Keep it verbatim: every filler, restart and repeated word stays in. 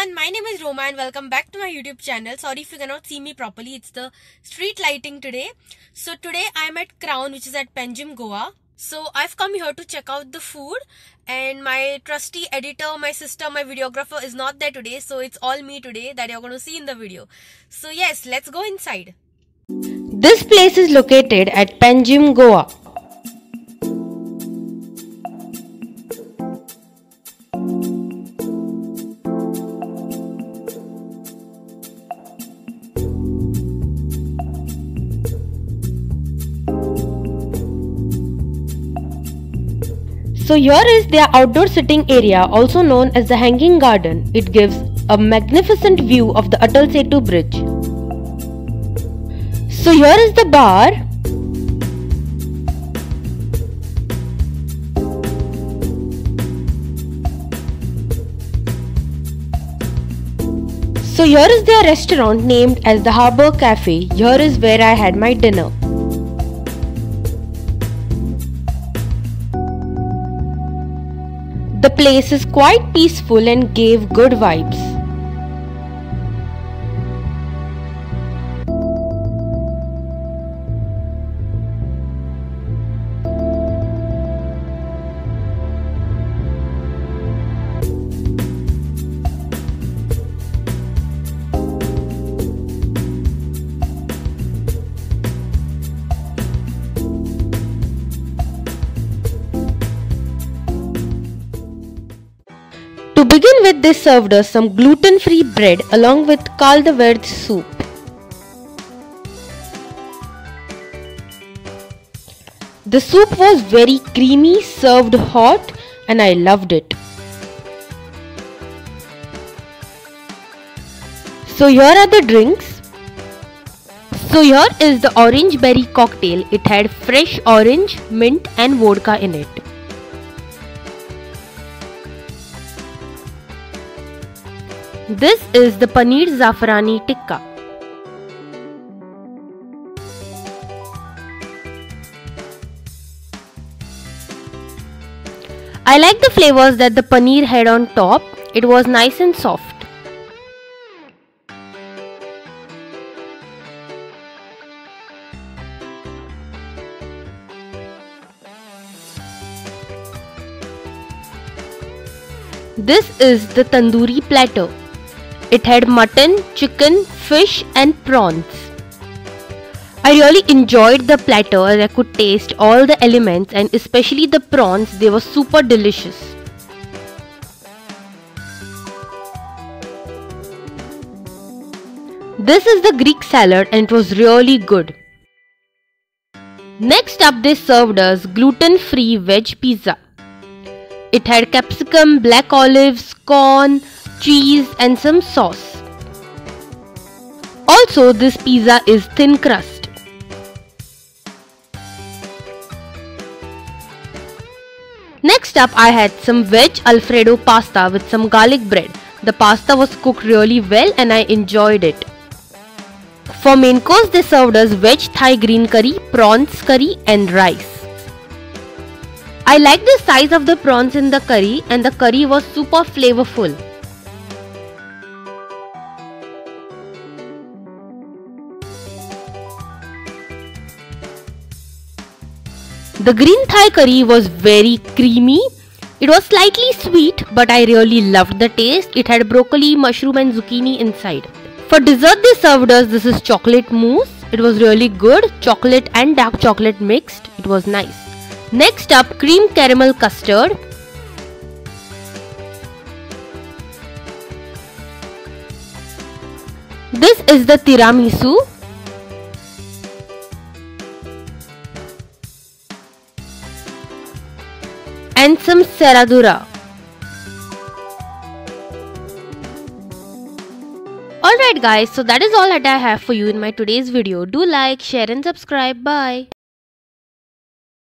everyone, my name is Roma and welcome back to my YouTube channel. Sorry if you cannot see me properly, it's the street lighting today. So today I'm at Crown, which is at Panjim, Goa. So I've come here to check out the food and my trusty editor, my sister, my videographer is not there today. So it's all me today that you're going to see in the video. So yes, let's go inside. This place is located at Panjim, Goa. So here is their outdoor sitting area, also known as the Hanging Garden. It gives a magnificent view of the Atal Setu bridge. So here is the bar. So here is their restaurant named as the Harbour Cafe. Here is where I had my dinner. The place is quite peaceful and gave good vibes. To begin with, they served us some gluten-free bread along with kaldavirth soup. The soup was very creamy, served hot, and I loved it. So here are the drinks. So here is the orange berry cocktail. It had fresh orange, mint, and vodka in it. This is the Paneer Zafarani Tikka. I like the flavors that the paneer had on top. It was nice and soft. This is the tandoori platter. It had mutton, chicken, fish and prawns. I really enjoyed the platter as I could taste all the elements and especially the prawns, they were super delicious. This is the Greek salad and it was really good. Next up they served us gluten-free veg pizza. It had capsicum, black olives, corn, cheese and some sauce. Also, this pizza is thin crust. Next up, I had some veg Alfredo pasta with some garlic bread. The pasta was cooked really well and I enjoyed it. For main course, they served us veg Thai green curry, prawns curry and rice. I liked the size of the prawns in the curry and the curry was super flavorful. The green Thai curry was very creamy. It was slightly sweet but I really loved the taste. It had broccoli, mushroom and zucchini inside. For dessert they served us this is chocolate mousse. It was really good. Chocolate and dark chocolate mixed. It was nice. Next up, cream caramel custard. This is the tiramisu. And some Saradura. Alright guys, so that is all that I have for you in my today's video. Do like, share and subscribe. Bye.